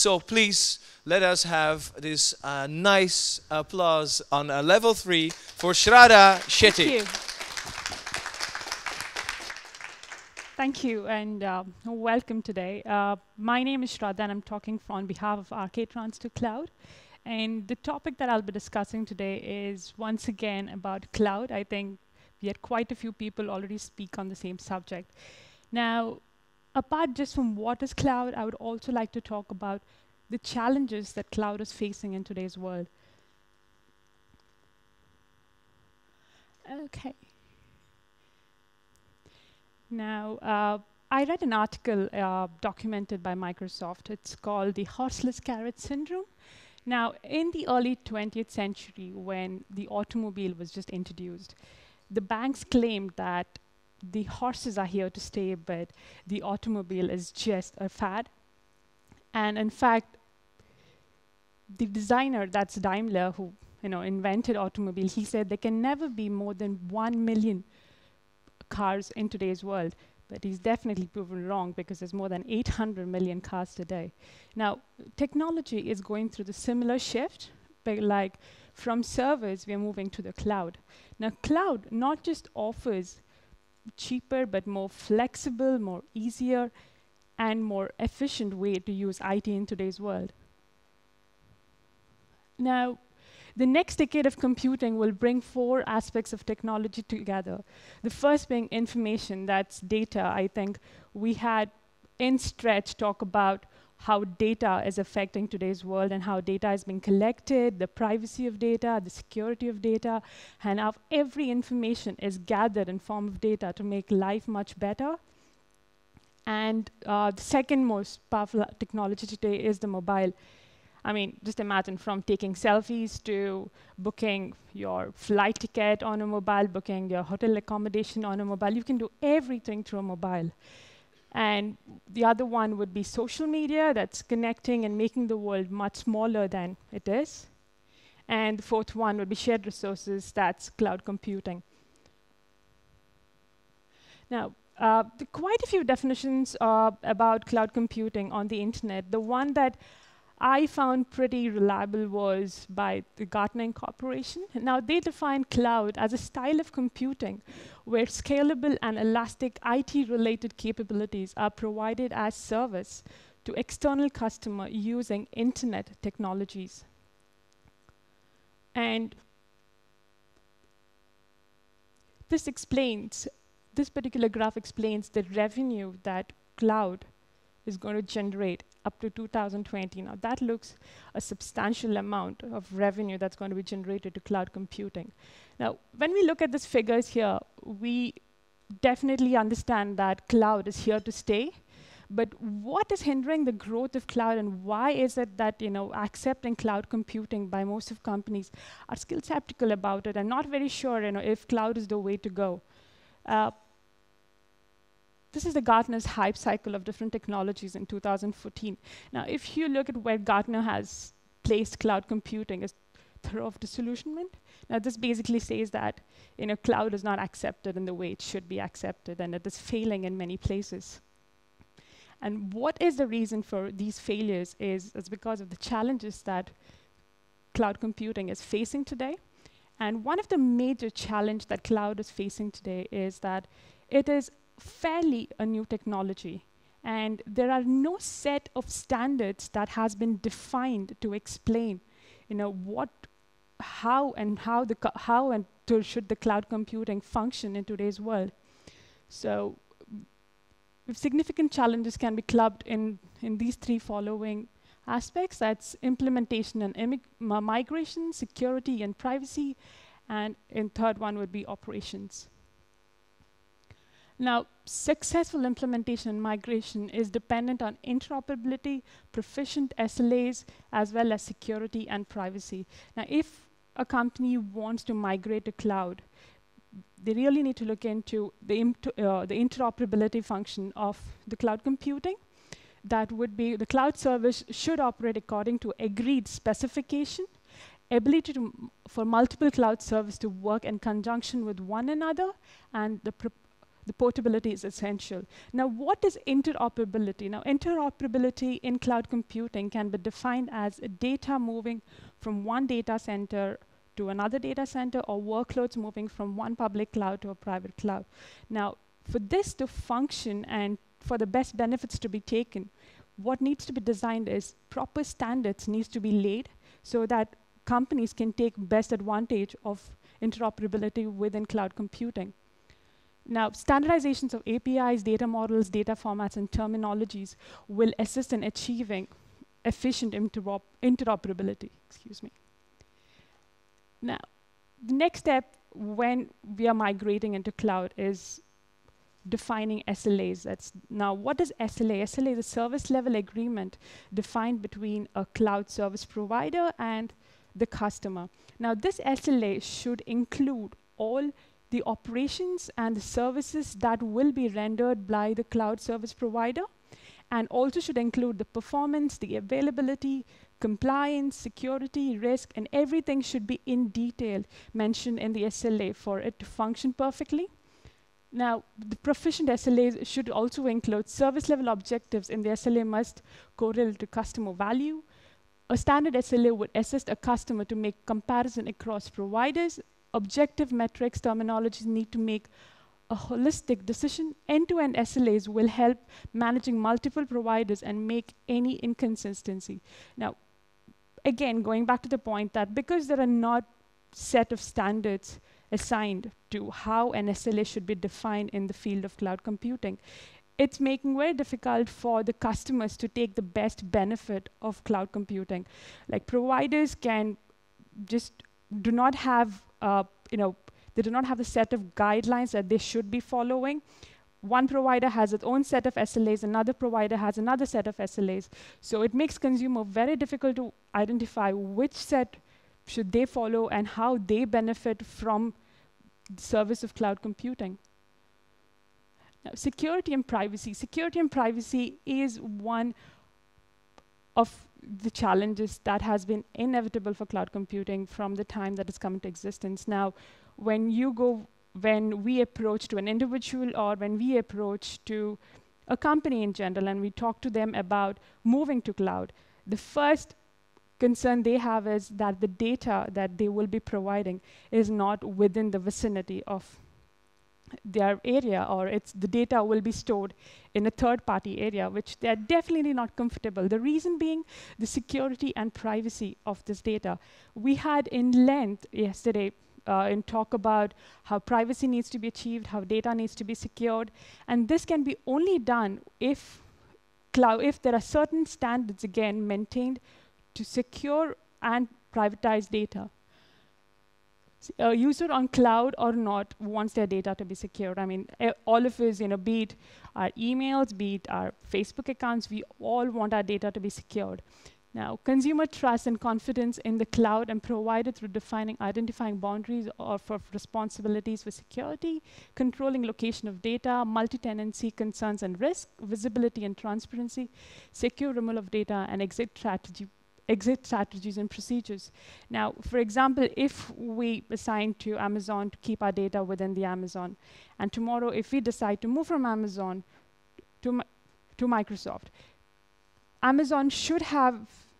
So please, let us have this nice applause on level 3 for Shraddha Shetty. Thank you, and welcome today. My name is Shraddha, and I'm talking on behalf of RKTrans to Cloud. And the topic that I'll be discussing today is once again about cloud. I think we had quite a few people already speak on the same subject. Now, apart just from what is cloud, I would also like to talk about the challenges that cloud is facing in today's world. Okay. Now, I read an article documented by Microsoft. It's called the Horseless-Carrot Syndrome. Now, in the early 20th century, when the automobile was just introduced, the banks claimed that the horses are here to stay, but the automobile is just a fad. And in fact, the designer, that's Daimler, who invented automobile, he said there can never be more than 1 million cars in today's world. But he's definitely proven wrong, because there's more than 800 million cars today. Now, technology is going through the similar shift, but like from servers, we are moving to the cloud. Now, cloud not just offers cheaper, but more flexible, more easier, and more efficient way to use IT in today's world. Now, the next decade of computing will bring 4 aspects of technology together. The first being information, that's data. I think we had in Stretch talk about how data is affecting today's world and how data is being collected, the privacy of data, the security of data, and how every information is gathered in form of data to make life much better. And the second most powerful technology today is the mobile. I mean, just imagine, from taking selfies to booking your flight ticket on a mobile, booking your hotel accommodation on a mobile. You can do everything through a mobile. And the other one would be social media, that's connecting and making the world much smaller than it is. And the fourth one would be shared resources, that's cloud computing. Now, quite a few definitions about cloud computing on the internet. The one that I found pretty reliable was by the Gartner Corporation. Now, they define cloud as a style of computing where scalable and elastic IT-related capabilities are provided as service to external customers using internet technologies. And this explains, this particular graph explains the revenue that cloud is going to generate up to 2020. Now, that looks a substantial amount of revenue that's going to be generated to cloud computing. Now, when we look at these figures here, we definitely understand that cloud is here to stay. But what is hindering the growth of cloud, and why is it that accepting cloud computing by most of companies are still skeptical about it and not very sure if cloud is the way to go? This is the Gartner's hype cycle of different technologies in 2014. Now, if you look at where Gartner has placed cloud computing as thorough of disillusionment, now this basically says that cloud is not accepted in the way it should be accepted, and it is failing in many places. And what is the reason for these failures is because of the challenges that cloud computing is facing today. And one of the major challenges that cloud is facing today is that it is fairly a new technology, and there are no set of standards that has been defined to explain how should the cloud computing function in today's world. So significant challenges can be clubbed in these 3 following aspects. That's implementation and migration, security and privacy, and in third one would be operations. Now, successful implementation and migration is dependent on interoperability, proficient SLAs, as well as security and privacy. Now, if a company wants to migrate to cloud, they really need to look into the interoperability function of the cloud computing. That would be the cloud service should operate according to agreed specification, ability for multiple cloud services to work in conjunction with one another, and the The portability is essential. Now, what is interoperability? Now, interoperability in cloud computing can be defined as data moving from one data center to another data center, or workloads moving from one public cloud to a private cloud. Now, for this to function and for the best benefits to be taken, what needs to be designed is proper standards needs to be laid so that companies can take best advantage of interoperability within cloud computing. Now, standardizations of APIs, data models, data formats, and terminologies will assist in achieving efficient interoperability. Excuse me. Now, the next step when we are migrating into cloud is defining SLAs. Now, what is SLA? SLA is a service level agreement defined between a cloud service provider and the customer. Now, this SLA should include all the operations and the services that will be rendered by the cloud service provider, and also should include the performance, the availability, compliance, security, risk, and everything should be in detail mentioned in the SLA for it to function perfectly. Now, the proficient SLAs should also include service level objectives, and the SLA must correlate to customer value. A standard SLA would assist a customer to make comparison across providers. Objective metrics, terminologies need to make a holistic decision. End-to-end SLAs will help managing multiple providers and make any inconsistency. Now, again, going back to the point that because there are not set of standards assigned to how an SLA should be defined in the field of cloud computing, it's making very difficult for the customers to take the best benefit of cloud computing. Like, providers can just do not have they do not have the set of guidelines that they should be following. One provider has its own set of SLAs, another provider has another set of SLAs. So it makes consumer very difficult to identify which set should they follow and how they benefit from the service of cloud computing. Now, security and privacy. Security and privacy is one of the challenges that has been inevitable for cloud computing from the time that it's come into existence. Now, when we approach to an individual or when we approach to a company in general and we talk to them about moving to cloud, the first concern they have is that the data that they will be providing is not within the vicinity of their area, or the data will be stored in a third-party area, which they're definitely not comfortable. The reason being the security and privacy of this data. We had in length yesterday in talk about how privacy needs to be achieved, how data needs to be secured, and this can be only done if there are certain standards, again, maintained to secure and privatize data. A user on cloud or not wants their data to be secured. I mean, all of us, be it our emails, be it our Facebook accounts, we all want our data to be secured. Now, consumer trust and confidence in the cloud and provided through identifying boundaries or for responsibilities for security, controlling location of data, multi-tenancy concerns and risk, visibility and transparency, secure removal of data, and exit strategies and procedures. Now, for example, if we assign to Amazon to keep our data within the Amazon, and tomorrow if we decide to move from Amazon to Microsoft, Amazon should have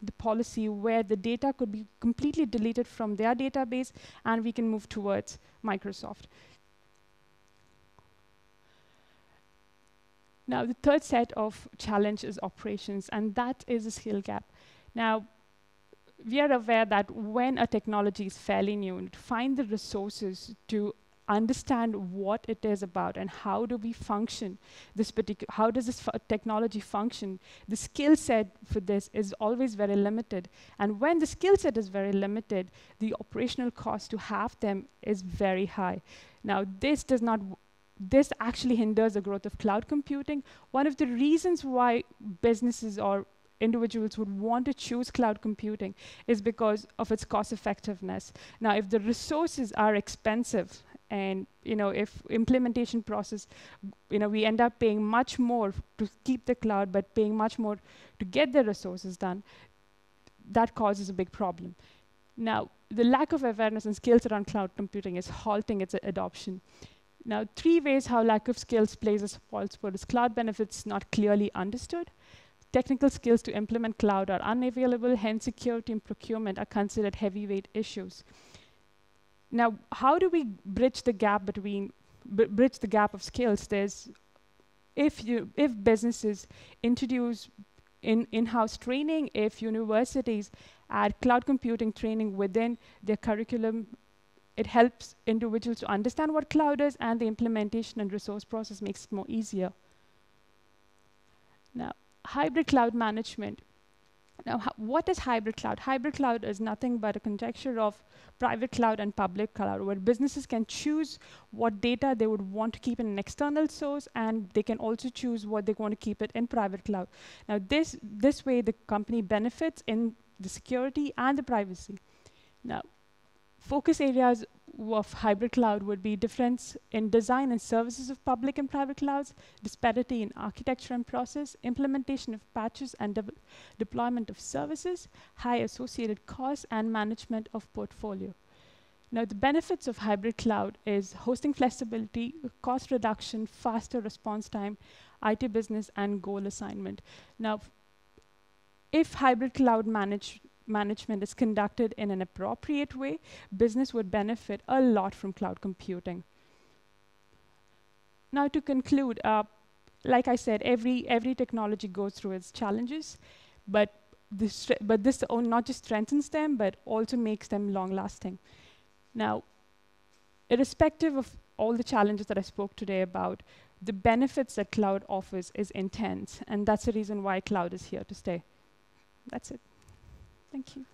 the policy where the data could be completely deleted from their database and we can move towards Microsoft. Now, the third set of challenge is operations, and that is a skill gap. Now, we are aware that when a technology is fairly new, to find the resources to understand what it is about and how do we function, how does this technology function, the skill set for this is always very limited. And when the skill set is very limited, the operational cost to have them is very high. Now, this actually hinders the growth of cloud computing. One of the reasons why businesses or individuals would want to choose cloud computing is because of its cost effectiveness. Now, if the resources are expensive and if implementation process, we end up paying much more to keep the cloud, but paying much more to get the resources done, that causes a big problem. Now, the lack of awareness and skills around cloud computing is halting its adoption. Now, three ways how lack of skills plays us false word is cloud benefits not clearly understood. Technical skills to implement cloud are unavailable, hence security and procurement are considered heavyweight issues. Now, how do we bridge the gap between, bridge the gap of skills? There's, if businesses introduce in-house training, if universities add cloud computing training within their curriculum, it helps individuals to understand what cloud is, and the implementation and resource process makes it more easier. Now, hybrid cloud management. Now, what is hybrid cloud? Hybrid cloud is nothing but a conjecture of private cloud and public cloud, where businesses can choose what data they would want to keep in an external source, and they can also choose what they want to keep it in private cloud. Now, this way, the company benefits in the security and the privacy. Now, focus areas of hybrid cloud would be difference in design and services of public and private clouds, disparity in architecture and process, implementation of patches and deployment of services, high associated costs, and management of portfolio. Now, the benefits of hybrid cloud is hosting flexibility, cost reduction, faster response time, IT business, and goal assignment. Now, if hybrid cloud management is conducted in an appropriate way, business would benefit a lot from cloud computing. Now, to conclude, like I said, every technology goes through its challenges, but this not just strengthens them, but also makes them long-lasting. Now, irrespective of all the challenges that I spoke today about, the benefits that cloud offers is intense, and that's the reason why cloud is here to stay. That's it. Thank you.